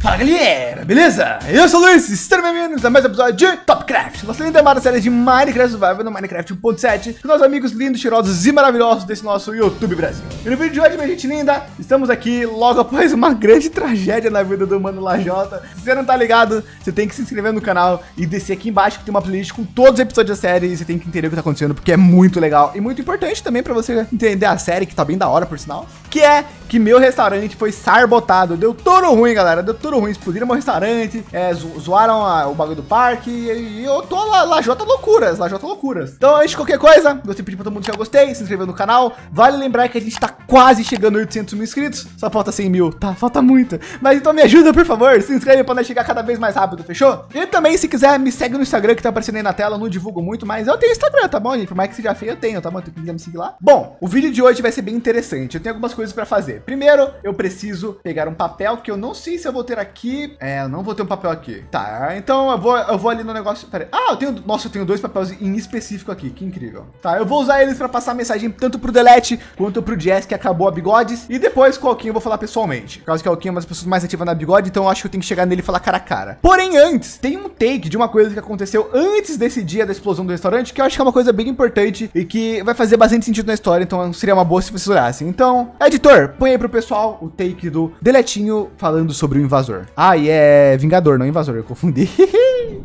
Fala galera, beleza? Eu sou o Luiz, sejam bem-vindos a mais um episódio de TopCraft. Você ainda ama a série de Minecraft Survival no Minecraft 1.7 com nossos amigos lindos, cheirosos e maravilhosos desse nosso YouTube Brasil. E no vídeo de hoje, minha gente linda, estamos aqui logo após uma grande tragédia na vida do Mano Lajota. Se você não tá ligado, você tem que se inscrever no canal e descer aqui embaixo que tem uma playlist com todos os episódios da série e você tem que entender o que tá acontecendo porque é muito legal e muito importante também pra você entender a série, que tá bem da hora, por sinal, que é que meu restaurante foi sarbotado. Deu tudo ruim, galera, deu tudo ruim, explodiram meu restaurante, zoaram o bagulho do parque, e eu tô lá, Lajota loucuras. Então, antes de qualquer coisa, gostei, pedir pra todo mundo deixar o gostei, se inscrever no canal. Vale lembrar que a gente tá quase chegando a 800 mil inscritos, só falta 100 mil, tá? Falta muito. Mas então me ajuda, por favor, se inscreve pra nós chegar cada vez mais rápido, fechou? E também, se quiser, me segue no Instagram, que tá aparecendo aí na tela, eu não divulgo muito, mas eu tenho Instagram, tá bom, gente? Por mais que seja feio, eu tenho, tá bom? Tem que me seguir lá. Bom, o vídeo de hoje vai ser bem interessante, eu tenho algumas coisas pra fazer. Primeiro, eu preciso pegar um papel, que eu não sei se eu vou ter aqui. É, eu não vou ter um papel aqui. Tá, então eu vou ali no negócio. Pera aí. Ah, eu tenho. Nossa, eu tenho dois papéis em específico aqui. Que incrível. Tá, eu vou usar eles pra passar mensagem tanto pro Delete quanto pro Jess, que acabou a Bigodes. E depois com o Alquim eu vou falar pessoalmente. Por causa que o Alquim é uma das pessoas mais ativas na Bigode, então eu acho que eu tenho que chegar nele e falar cara a cara. Porém, antes, tem um take de uma coisa que aconteceu antes desse dia da explosão do restaurante, que eu acho que é uma coisa bem importante e que vai fazer bastante sentido na história. Então seria uma boa se vocês olhassem. Então, editor, põe aí pro pessoal o take do Deletinho falando sobre o invasor. Ah, e é Vingador, não invasor, eu confundi.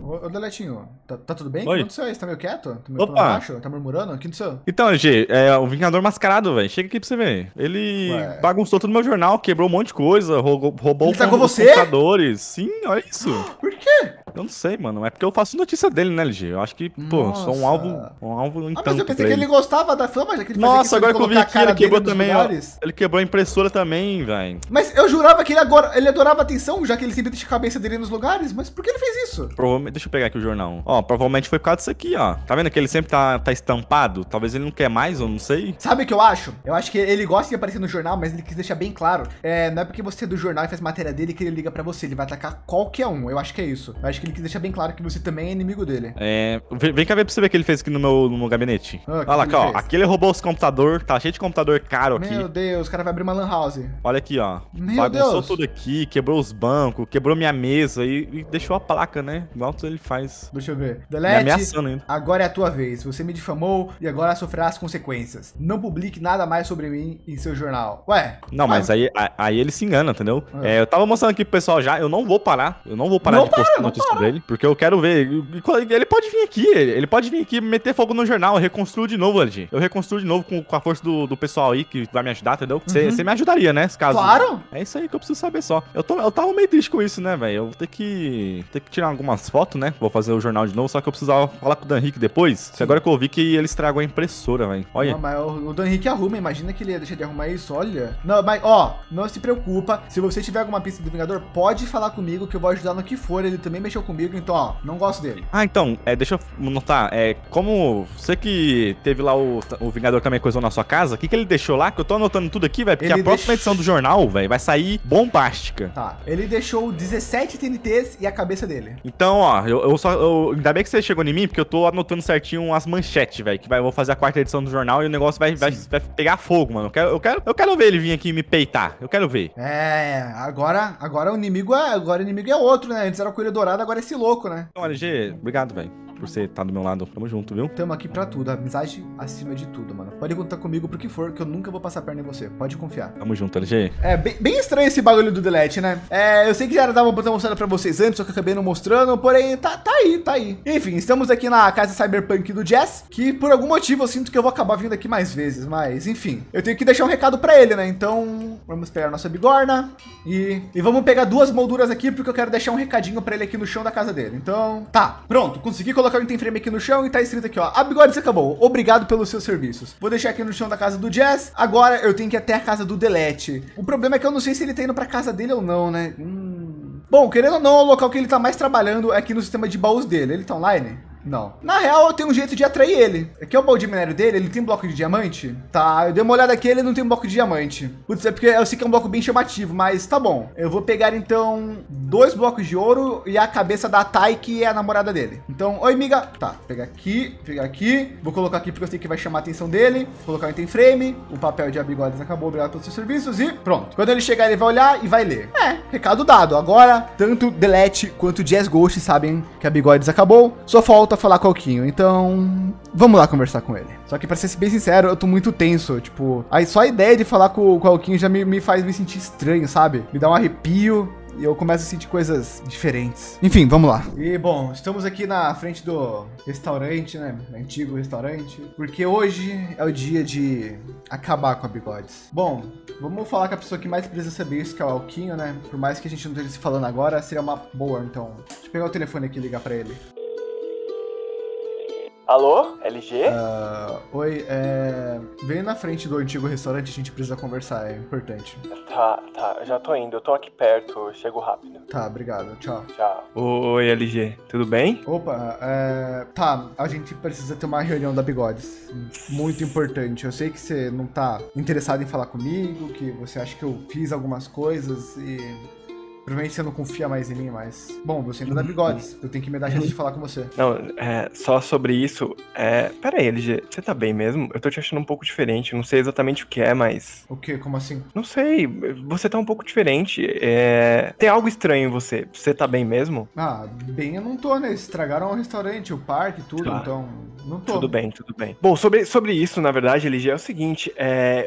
Ô, Deletinho, tá tudo bem? O que aconteceu aí? Você tá meio quieto? Tá meio baixo? Tá murmurando? O que aconteceu? Então, G, é o Vingador mascarado, velho. Chega aqui pra você ver. Ele bagunçou todo o meu jornal, quebrou um monte de coisa, roubou ele tá com você? Computadores. Sim, olha isso. Por quê? Eu não sei, mano. É porque eu faço notícia dele, né, LG? Eu acho que, pô, sou um alvo em tanto. Ah, mas eu pensei que ele gostava da fama, já que ele nossa, agora que eu vi aqui, ele quebrou também, ó. Ele quebrou a impressora também, velho. Mas eu jurava que ele agora, ele adorava atenção, já que ele sempre deixa a cabeça dele nos lugares. Mas por que ele fez isso? Provavelmente, deixa eu pegar aqui o jornal. Ó, provavelmente foi por causa disso aqui, ó. Tá vendo que ele sempre tá estampado? Talvez ele não quer mais, eu não sei. Sabe o que eu acho? Eu acho que ele gosta de aparecer no jornal, mas ele quis deixar bem claro. É, não é porque você é do jornal e faz matéria dele que ele liga pra você. Ele vai atacar qualquer um. Eu acho que é isso. Eu acho que ele quis deixar bem claro que você também é inimigo dele. É, vem cá ver pra você ver o que ele fez aqui no meu gabinete. Ah, olha lá, ó, aqui ele roubou os computadores, tá cheio de computador caro aqui. Meu Deus, o cara vai abrir uma lan house. Olha aqui, ó. Meu bagunçou Deus. Tudo aqui, quebrou os bancos, quebrou minha mesa e deixou a placa, né? Igual ele faz. Deixa eu ver. Delete, me ameaçando ainda. Agora é a tua vez, você me difamou e agora sofrerá as consequências. Não publique nada mais sobre mim em seu jornal. Ué? Não, mas aí ele se engana, entendeu? Ah. É, eu tava mostrando aqui pro pessoal já, eu não vou parar de postar notícias dele, porque eu quero ver. Ele pode vir aqui, meter fogo no jornal, eu reconstruo de novo, LG. Eu reconstruo de novo com a força do pessoal aí que vai me ajudar, entendeu? Você me ajudaria, né? Nesse caso. Claro! É isso aí que eu preciso saber só. Eu tava meio triste com isso, né, velho? Eu vou ter que tirar algumas fotos, né? Vou fazer o jornal de novo, só que eu precisava falar com o Danrique depois. Que agora que eu vi que ele estragou a impressora, velho. Olha. Não, mas o Danrique arruma, imagina que ele ia deixar de arrumar isso, olha. Não, mas ó, não se preocupa. Se você tiver alguma pista do Vingador, pode falar comigo que eu vou ajudar no que for. Ele também mexeu comigo, então, ó, não gosto dele. Ah, então, deixa eu notar, como você que teve lá o Vingador também coisou na sua casa, o que ele deixou lá? Que eu tô anotando tudo aqui, velho, porque ele a próxima edição do jornal, velho, vai sair bombástica. Tá, ele deixou 17 TNTs e a cabeça dele. Então, ó, ainda bem que você chegou em mim, porque eu tô anotando certinho as manchetes, velho, que vou fazer a quarta edição do jornal e o negócio vai pegar fogo, mano. Eu quero ver ele vir aqui me peitar, eu quero ver. É, agora o inimigo é outro, né? Antes era o Coelho Dourado, agora esse louco, né? Então, LG, obrigado, velho, por você estar do meu lado. Tamo junto, viu? Tamo aqui pra tudo. Amizade acima de tudo, mano. Pode contar comigo pro que for, que eu nunca vou passar a perna em você. Pode confiar. Tamo junto, LG. É, bem estranho esse bagulho do Delete, né? É, eu sei que já dava pra mostrar pra vocês antes, só que eu acabei não mostrando, porém, tá aí. Enfim, estamos aqui na casa Cyberpunk do Jess, que por algum motivo eu sinto que eu vou acabar vindo aqui mais vezes, mas enfim. Eu tenho que deixar um recado pra ele, né? Então, vamos pegar a nossa bigorna e vamos pegar duas molduras aqui, porque eu quero deixar um recadinho pra ele aqui no chão da casa dele. Então, tá. Pronto, consegui colocar o iframe aqui no chão e tá escrito aqui, ó: a Bigodes acabou, obrigado pelos seus serviços. Vou deixar aqui no chão da casa do Jazz. Agora eu tenho que ir até a casa do Delete. O problema é que eu não sei se ele tá indo pra casa dele ou não, né? Bom, querendo ou não, o local que ele tá mais trabalhando é aqui no sistema de baús dele. Ele tá online? Não. Na real, eu tenho um jeito de atrair ele. Aqui é o balde de minério dele, ele tem bloco de diamante? Tá, eu dei uma olhada aqui, ele não tem bloco de diamante. Putz, é porque eu sei que é um bloco bem chamativo, mas tá bom. Eu vou pegar, então, 2 blocos de ouro e a cabeça da Tai, que é a namorada dele. Então, oi, miga. Tá, vou pegar aqui, Vou colocar aqui porque eu sei que vai chamar a atenção dele. Vou colocar o item frame, o papel de Bigodes acabou, obrigado pelos seus serviços e pronto. Quando ele chegar, ele vai olhar e vai ler. É, recado dado. Agora, tanto Delete quanto Jess Ghost sabem que a Bigodes acabou. Só falta falar com o Alquinho, então vamos lá conversar com ele. Só que pra ser bem sincero, eu tô muito tenso, tipo... Aí só a ideia de falar com o Alquinho já me faz me sentir estranho, sabe? Me dá um arrepio e eu começo a sentir coisas diferentes. Enfim, vamos lá. E, bom, estamos aqui na frente do restaurante, né? Antigo restaurante. Porque hoje é o dia de acabar com a Bigodes. Bom, vamos falar com a pessoa que mais precisa saber isso, que é o Alquinho, né? Por mais que a gente não esteja se falando agora, seria uma boa, então. Deixa eu pegar o telefone aqui e ligar pra ele. Alô? LG? Oi, vem na frente do antigo restaurante, a gente precisa conversar, é importante. Tá, já tô indo, eu tô aqui perto, chego rápido. Tá, obrigado, tchau. Tchau. Oi, LG, tudo bem? Opa, tá, a gente precisa ter uma reunião da Bigodes, muito importante. Eu sei que você não tá interessado em falar comigo, que você acha que eu fiz algumas coisas e... Provavelmente você não confia mais em mim, mas... Bom, você ainda dá Bigodes. Eu tenho que me dar a chance de falar com você. Não, só sobre isso... Pera aí, LG. Você tá bem mesmo? Eu tô te achando um pouco diferente. Não sei exatamente o que é, mas... O quê? Como assim? Não sei. Você tá um pouco diferente. Tem algo estranho em você. Você tá bem mesmo? Ah, bem eu não tô, né? Estragaram o restaurante, o parque, tudo. Claro. Então, não tô. Tudo bem, tudo bem. Bom, sobre isso, na verdade, LG, é o seguinte.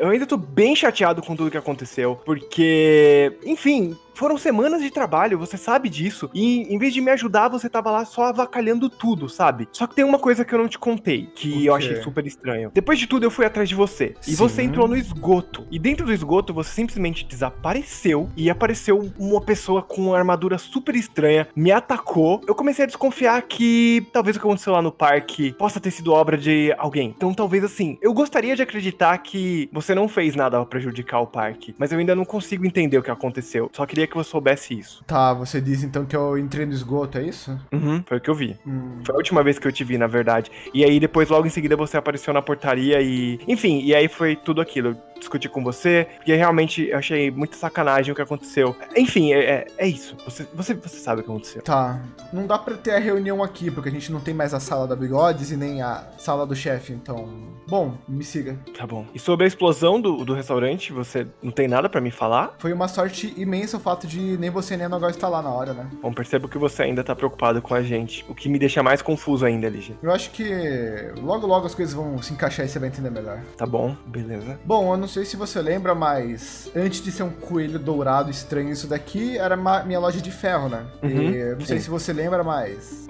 Eu ainda tô bem chateado com tudo que aconteceu. Porque... Enfim... Foram semanas de trabalho, você sabe disso. E em vez de me ajudar, você tava lá só avacalhando tudo, sabe? Só que tem uma coisa que eu não te contei, que eu achei super estranho. Depois de tudo, eu fui atrás de você. E você entrou no esgoto. E dentro do esgoto, você simplesmente desapareceu. E apareceu uma pessoa com uma armadura super estranha, me atacou. Eu comecei a desconfiar que talvez o que aconteceu lá no parque possa ter sido obra de alguém. Então talvez assim, eu gostaria de acreditar que você não fez nada pra prejudicar o parque. Mas eu ainda não consigo entender o que aconteceu. Só queria que eu soubesse isso. Tá, você diz então que eu entrei no esgoto, é isso? Uhum, foi o que eu vi. Foi a última vez que eu te vi, na verdade. E aí depois, logo em seguida, você apareceu na portaria e... Enfim, e aí foi tudo aquilo. Eu discuti com você, porque realmente eu achei muita sacanagem o que aconteceu. Enfim, é isso. Você sabe o que aconteceu. Tá, não dá pra ter a reunião aqui, porque a gente não tem mais a sala da Bigodes e nem a sala do chefe, então... Bom, me siga. Tá bom. E sobre a explosão do restaurante, você não tem nada pra me falar? Foi uma sorte imensa o fato de nem você nem a Nogal estar lá na hora, né? Bom, percebo que você ainda tá preocupado com a gente, o que me deixa mais confuso ainda, LG. Eu acho que logo logo as coisas vão se encaixar e você vai entender melhor. Tá bom, beleza. Bom, eu não sei se você lembra, mas antes de ser um coelho dourado estranho isso daqui, era minha loja de ferro, né? Uhum, e não sei se você lembra, mas...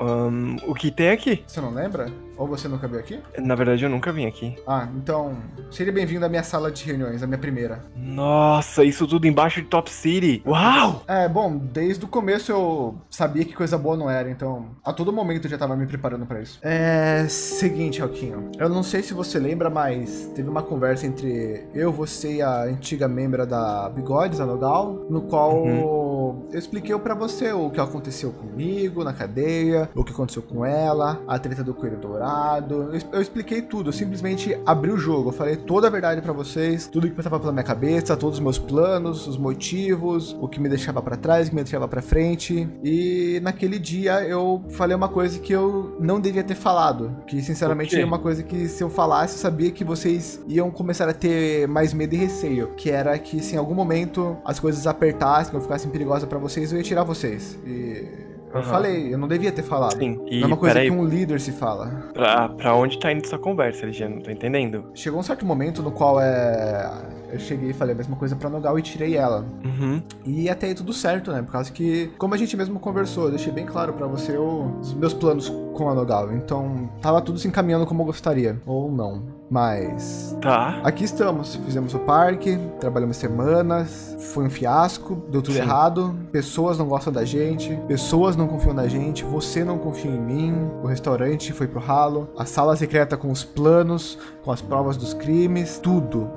o que tem aqui? Você não lembra? Ou você nunca veio aqui? Na verdade, eu nunca vim aqui. Ah, então seria bem-vindo à minha sala de reuniões, a minha primeira. Nossa, isso tudo embaixo de Top City. Uau! É, bom, desde o começo eu sabia que coisa boa não era, então a todo momento eu já tava me preparando pra isso. Seguinte, Alquinho, eu não sei se você lembra, mas teve uma conversa entre eu, você e a antiga membra da Bigodes, a Nogal, no qual eu expliquei pra você o que aconteceu comigo na cadeia, o que aconteceu com ela, a treta do Coelho Dourado. Eu expliquei tudo, eu simplesmente abri o jogo, eu falei toda a verdade pra vocês, tudo que passava pela minha cabeça, todos os meus planos, os motivos, o que me deixava pra trás, que me deixava pra frente. E naquele dia eu falei uma coisa que eu não devia ter falado, que sinceramente é uma coisa que se eu falasse eu sabia que vocês iam começar a ter mais medo e receio, que era que se em algum momento as coisas apertassem, que eu ficasse perigosa pra vocês, eu ia tirar vocês. E... eu falei, eu não devia ter falado. Sim, e não é uma coisa que um líder se fala. Pra onde tá indo essa conversa, LG? Não tô entendendo. Chegou um certo momento no qual eu cheguei e falei a mesma coisa pra Nogal e tirei ela. E até aí tudo certo, né? Por causa que, como a gente mesmo conversou, eu deixei bem claro pra você os meus planos com a Nogal. Então, tava tudo se encaminhando como eu gostaria. Ou não. Mas... tá. Aqui estamos, fizemos o parque, trabalhamos semanas, foi um fiasco, deu tudo errado, pessoas não gostam da gente, pessoas não confiam na gente, você não confia em mim, o restaurante foi pro ralo, a sala secreta com os planos, com as provas dos crimes, tudo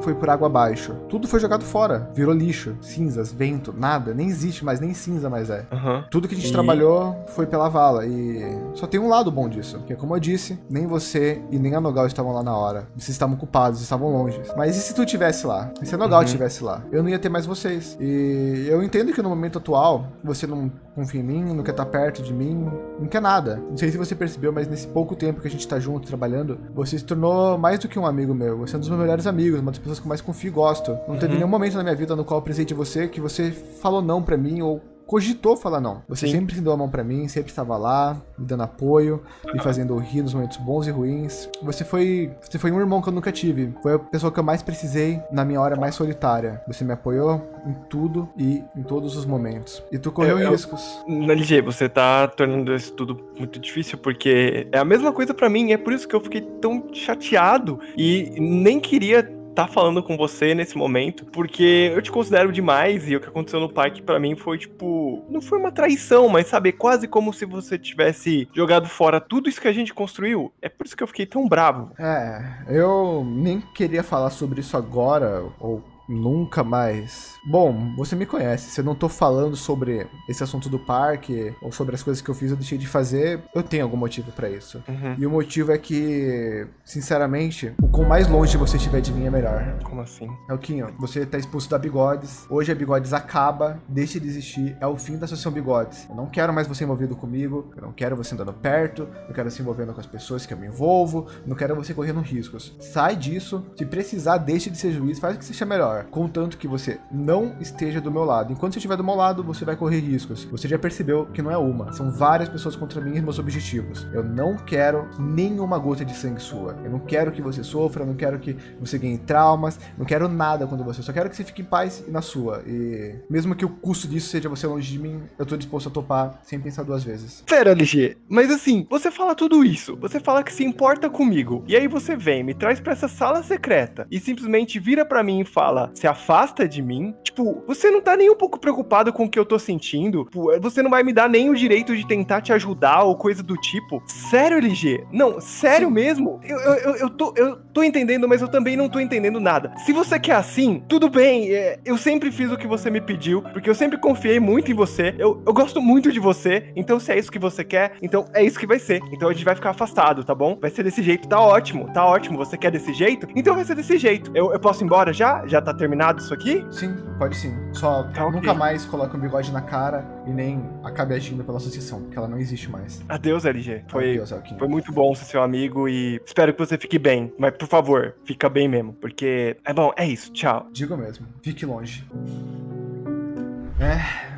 foi por água abaixo, tudo foi jogado fora, virou lixo, cinzas, vento, nada, nem existe mais, nem cinza mais é. Tudo que a gente trabalhou foi pela vala e só tem um lado bom disso, que é como eu disse, nem você e nem a Nogal estavam lá na hora. Vocês estavam ocupados, estavam longe. Mas e se tu estivesse lá? E se a Nogal estivesse lá? Eu não ia ter mais vocês. E eu entendo que no momento atual, você não confia em mim, não quer estar perto de mim, não quer nada. Não sei se você percebeu, mas nesse pouco tempo que a gente tá junto, trabalhando, você se tornou mais do que um amigo meu. Você é um dos meus melhores amigos, uma das pessoas que eu mais confio e gosto. Não teve nenhum momento na minha vida no qual eu precisei de você, que você falou não pra mim ou cogitou falar não. Você sempre deu a mão pra mim, sempre estava lá, me dando apoio, me fazendo rir nos momentos bons e ruins. Você foi um irmão que eu nunca tive. Foi a pessoa que eu mais precisei na minha hora mais solitária. Você me apoiou em tudo e em todos os momentos. E tu correu riscos. LG, você tá tornando isso tudo muito difícil, porque é a mesma coisa pra mim. É por isso que eu fiquei tão chateado e nem queria tá falando com você nesse momento, porque eu te considero demais, e o que aconteceu no parque pra mim foi, tipo, não foi uma traição, mas, sabe, quase como se você tivesse jogado fora tudo isso que a gente construiu. É por isso que eu fiquei tão bravo. É, eu nem queria falar sobre isso agora, ou nunca mais. Bom, você me conhece, se eu não tô falando sobre esse assunto do parque, ou sobre as coisas que eu fiz ou deixei de fazer, eu tenho algum motivo pra isso. E o motivo é que, sinceramente, o quão mais longe você estiver de mim é melhor. Como assim? Alquinho, você tá expulso da Bigodes, hoje a Bigodes acaba, deixa de existir, é o fim da Associação Bigodes. Eu não quero mais você envolvido comigo, eu não quero você andando perto, eu quero se envolvendo com as pessoas que eu me envolvo, não quero você correndo riscos. Sai disso, se precisar, deixa de ser juiz, faz o que você achar melhor. Contanto que você não esteja do meu lado. Enquanto você estiver do meu lado, você vai correr riscos. Você já percebeu que não é uma. São várias pessoas contra mim e meus objetivos. Eu não quero nenhuma gota de sangue sua. Eu não quero que você sofra, eu não quero que você ganhe traumas, não quero nada contra você. Eu só quero que você fique em paz e na sua. E mesmo que o custo disso seja você longe de mim, eu tô disposto a topar sem pensar duas vezes. Pera, LG, mas assim, você fala tudo isso, você fala que se importa comigo, e aí você vem, me traz pra essa sala secreta e simplesmente vira pra mim e fala: se afasta de mim. Tipo, você não tá nem um pouco preocupado com o que eu tô sentindo. Você não vai me dar nem o direito de tentar te ajudar ou coisa do tipo. Sério, LG? Não, sério mesmo? Eu tô entendendo, mas eu também não tô entendendo nada. Se você quer assim, tudo bem. Eu sempre fiz o que você me pediu, porque eu sempre confiei muito em você. Eu gosto muito de você. Então, se é isso que você quer, então é isso que vai ser. Então a gente vai ficar afastado, tá bom? Vai ser desse jeito, tá ótimo. Tá ótimo, você quer desse jeito? Então vai ser desse jeito. Eu posso ir embora já? Já tá terminado isso aqui? Sim, pode sim. Só tá, nunca mais coloque um bigode na cara e nem acabe agindo pela associação, porque ela não existe mais. Adeus, LG. Foi muito bom ser seu amigo e espero que você fique bem. Mas, por favor, fica bem mesmo, porque é bom, é isso. Tchau. Digo mesmo. Fique longe.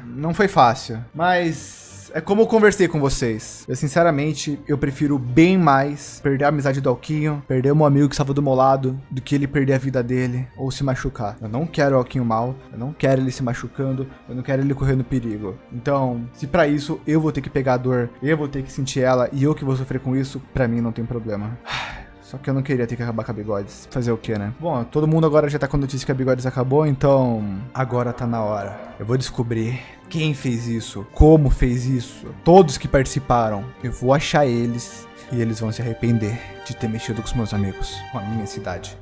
Não foi fácil, mas... é como eu conversei com vocês. Eu, sinceramente, eu prefiro bem mais perder a amizade do Alquinho, perder o meu amigo que estava do meu lado, do que ele perder a vida dele ou se machucar. Eu não quero o Alquinho mal, eu não quero ele se machucando, eu não quero ele correndo perigo. Então, se pra isso eu vou ter que pegar a dor, eu vou ter que sentir ela e eu que vou sofrer com isso, pra mim não tem problema. Só que eu não queria ter que acabar com a Bigodes. Fazer o que, né? Bom, todo mundo agora já tá com a notícia que a Bigodes acabou, então agora tá na hora. Eu vou descobrir quem fez isso, como fez isso, todos que participaram. Eu vou achar eles e eles vão se arrepender de ter mexido com os meus amigos, com a minha cidade.